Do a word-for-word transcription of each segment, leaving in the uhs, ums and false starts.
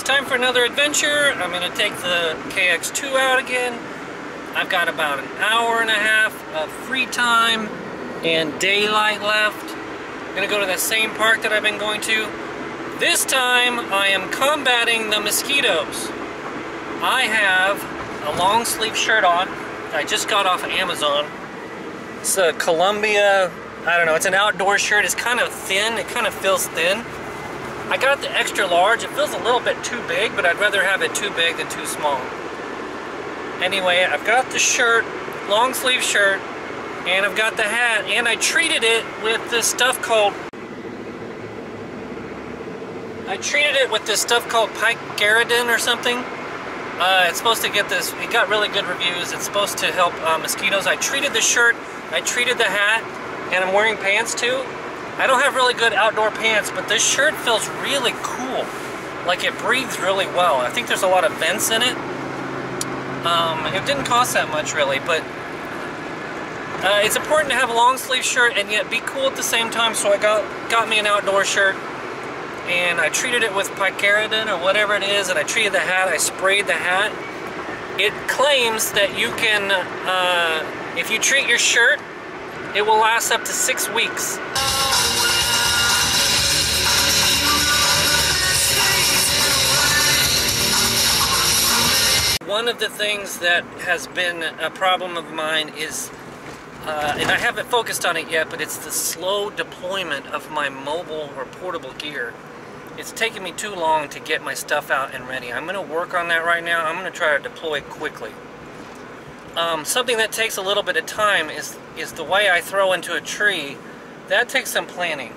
it's time for another adventure. I'm going to take the K X two out again. I've got about an hour and a half of free time and daylight left. I'm going to go to that same park that I've been going to. This time I am combating the mosquitoes. I have a long sleeve shirt on. I just got off of Amazon. It's a Columbia, I don't know, it's an outdoor shirt. It's kind of thin, it kind of feels thin. I got the extra large. It feels a little bit too big, but I'd rather have it too big than too small. Anyway, I've got the shirt, long sleeve shirt, and I've got the hat, and I treated it with this stuff called I treated it with this stuff called Picaridin or something. Uh, it's supposed to get this, it got really good reviews. It's supposed to help uh, mosquitoes. I treated the shirt, I treated the hat, and I'm wearing pants too. I don't have really good outdoor pants, but this shirt feels really cool. Like it breathes really well. I think there's a lot of vents in it. Um, it didn't cost that much really, but uh, it's important to have a long sleeve shirt and yet be cool at the same time, so I got, got me an outdoor shirt and I treated it with picaridin or whatever it is, and I treated the hat, I sprayed the hat. It claims that you can, uh, if you treat your shirt, it will last up to six weeks. One of the things that has been a problem of mine is, uh, and I haven't focused on it yet, but it's the slow deployment of my mobile or portable gear. It's taking me too long to get my stuff out and ready. I'm going to work on that right now. I'm going to try to deploy it quickly. Um, something that takes a little bit of time is, is the way I throw into a tree. That takes some planning.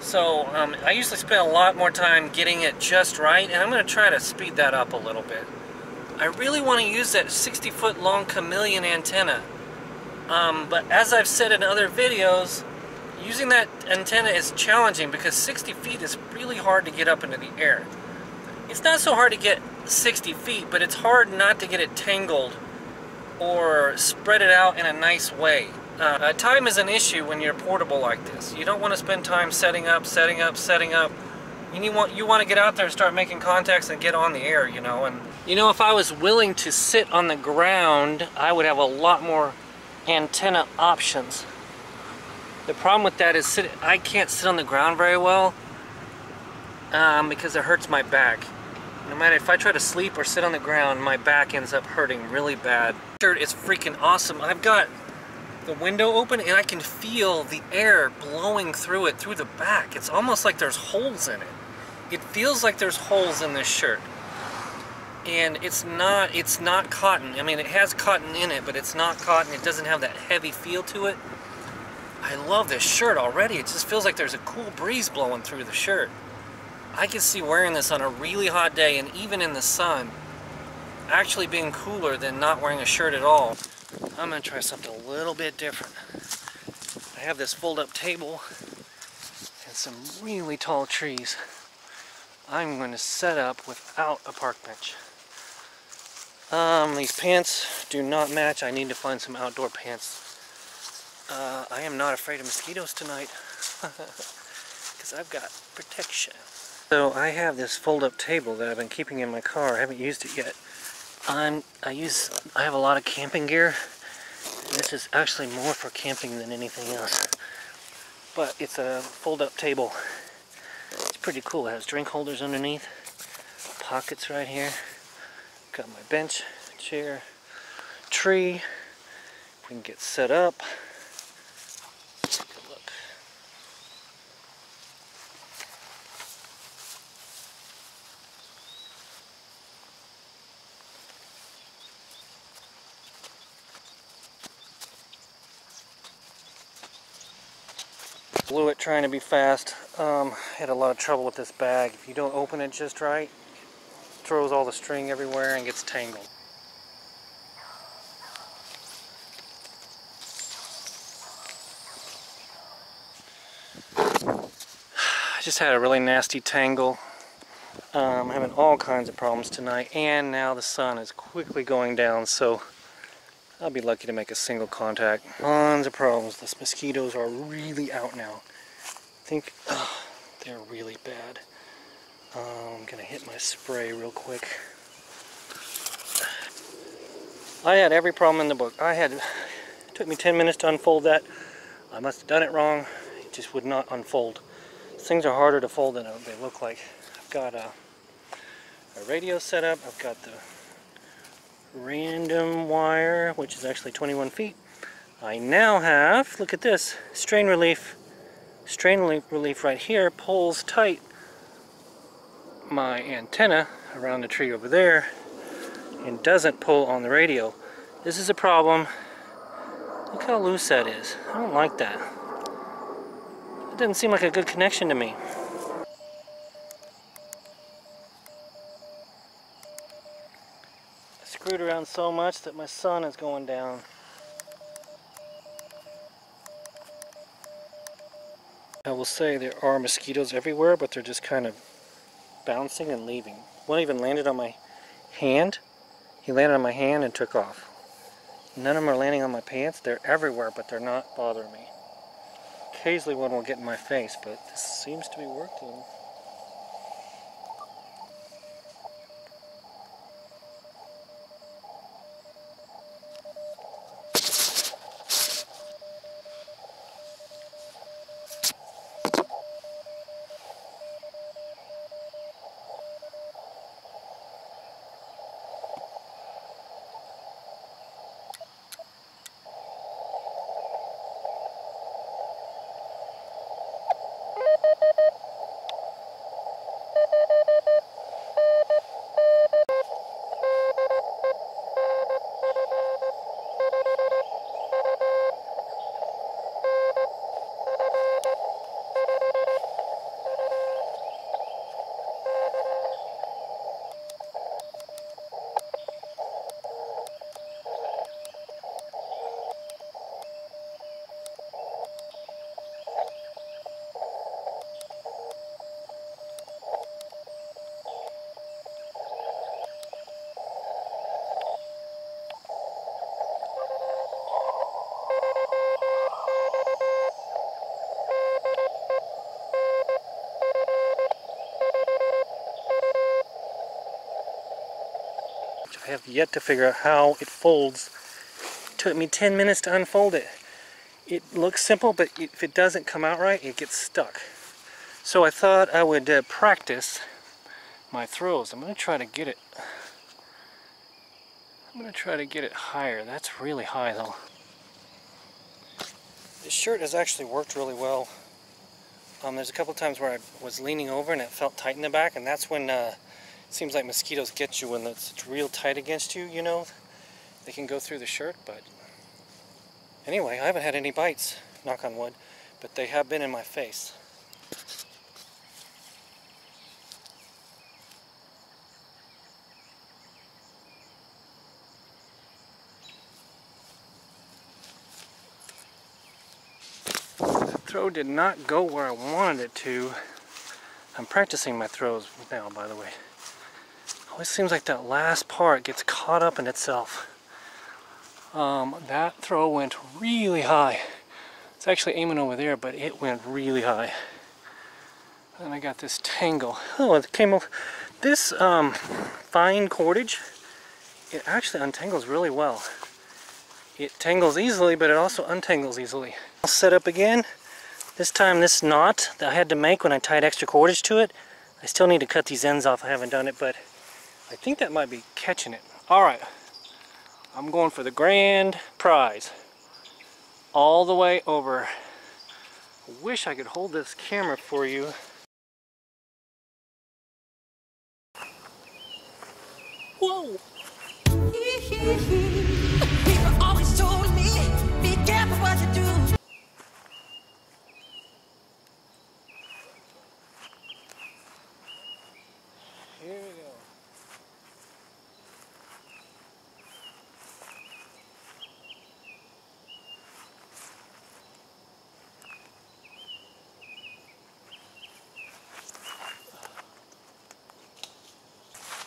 So um, I usually spend a lot more time getting it just right, and I'm going to try to speed that up a little bit. I really want to use that sixty foot long chameleon antenna, um, but as I've said in other videos, using that antenna is challenging because sixty feet is really hard to get up into the air. It's not so hard to get sixty feet, but it's hard not to get it tangled or spread it out in a nice way. Uh, time is an issue when you're portable like this. You don't want to spend time setting up, setting up, setting up. You want, you want to get out there and start making contacts and get on the air, you know. And you know, if I was willing to sit on the ground, I would have a lot more antenna options. The problem with that is sit, I can't sit on the ground very well um, because it hurts my back. No matter if I try to sleep or sit on the ground, my back ends up hurting really bad. Shirt is freaking awesome. I've got the window open and I can feel the air blowing through it, through the back. It's almost like there's holes in it. It feels like there's holes in this shirt. And it's not, it's not cotton. I mean, it has cotton in it, but it's not cotton. It doesn't have that heavy feel to it. I love this shirt already. It just feels like there's a cool breeze blowing through the shirt. I could see wearing this on a really hot day, and even in the sun, actually being cooler than not wearing a shirt at all. I'm going to try something a little bit different. I have this fold-up table and some really tall trees. I'm going to set up without a park bench. Um, these pants do not match. I need to find some outdoor pants. Uh, I am not afraid of mosquitoes tonight because I've got protection. So I have this fold-up table that I've been keeping in my car. I haven't used it yet. I'm, I use, I have a lot of camping gear. This is actually more for camping than anything else. But it's a fold-up table. It's pretty cool. It has drink holders underneath, pockets right here. Got my bench, chair, tree. We can get set up. Blew it trying to be fast. Um, had a lot of trouble with this bag. If you don't open it just right, it throws all the string everywhere and gets tangled. I just had a really nasty tangle. Um, having all kinds of problems tonight, and now the sun is quickly going down, so I'll be lucky to make a single contact. Tons of problems. The mosquitoes are really out now. I think, oh, they're really bad. Um, I'm gonna hit my spray real quick. I had every problem in the book. I had, it took me ten minutes to unfold that. I must have done it wrong. It just would not unfold. Things are harder to fold than they look like. I've got a, a radio set up. I've got the random wire, which is actually twenty-one feet. I now have, look at this, strain relief. Strain relief right here pulls tight my antenna around the tree over there and doesn't pull on the radio. This is a problem. Look how loose that is. I don't like that. It doesn't seem like a good connection to me. I screwed around so much that my sun is going down. I will say there are mosquitoes everywhere, but they're just kind of bouncing and leaving. One even landed on my hand. He landed on my hand and took off. None of them are landing on my pants. They're everywhere, but they're not bothering me. Occasionally one will get in my face, but this seems to be working. I have yet to figure out how it folds. It took me ten minutes to unfold it. It looks simple, but if it doesn't come out right, it gets stuck. So I thought I would uh, practice my throws. I'm going to try to get it. I'm going to try to get it higher. That's really high though. This shirt has actually worked really well. Um, there's a couple times where I was leaning over and it felt tight in the back, and that's when uh, seems like mosquitoes get you when it's real tight against you, you know. They can go through the shirt, but... Anyway, I haven't had any bites, knock on wood, but they have been in my face. The throw did not go where I wanted it to. I'm practicing my throws now, by the way. It seems like that last part gets caught up in itself. Um, that throw went really high. It's actually aiming over there, but it went really high. And I got this tangle. Oh, it came off. This um, fine cordage, it actually untangles really well. It tangles easily, but it also untangles easily. I'll set up again. This time this knot that I had to make when I tied extra cordage to it, I still need to cut these ends off. I haven't done it, but I think that might be catching it. All right, I'm going for the grand prize. All the way over. I wish I could hold this camera for you. Whoa! People always told me, be careful what you do. Here we go.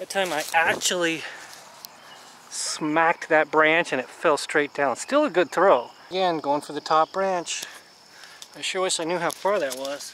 That time I actually smacked that branch and it fell straight down. Still a good throw. Again, going for the top branch. I sure wish I knew how far that was.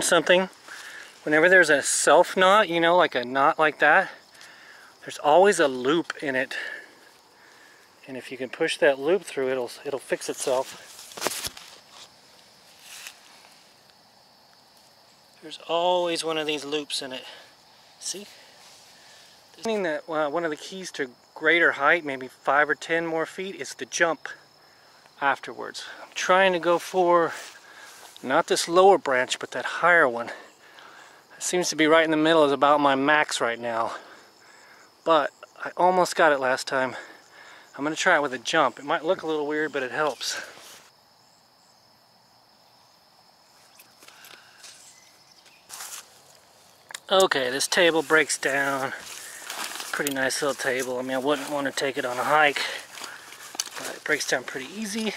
learned something. Whenever there's a self knot, you know, like a knot like that, there's always a loop in it. And if you can push that loop through, it'll, it'll fix itself. There's always one of these loops in it. See? I mean that uh, one of the keys to greater height, maybe five or ten more feet, is the jump afterwards. I'm trying to go for not this lower branch, but that higher one. It seems to be right in the middle is about my max right now. But I almost got it last time. I'm going to try it with a jump. It might look a little weird, but it helps. Okay, this table breaks down. Pretty nice little table. I mean, I wouldn't want to take it on a hike, but it breaks down pretty easy.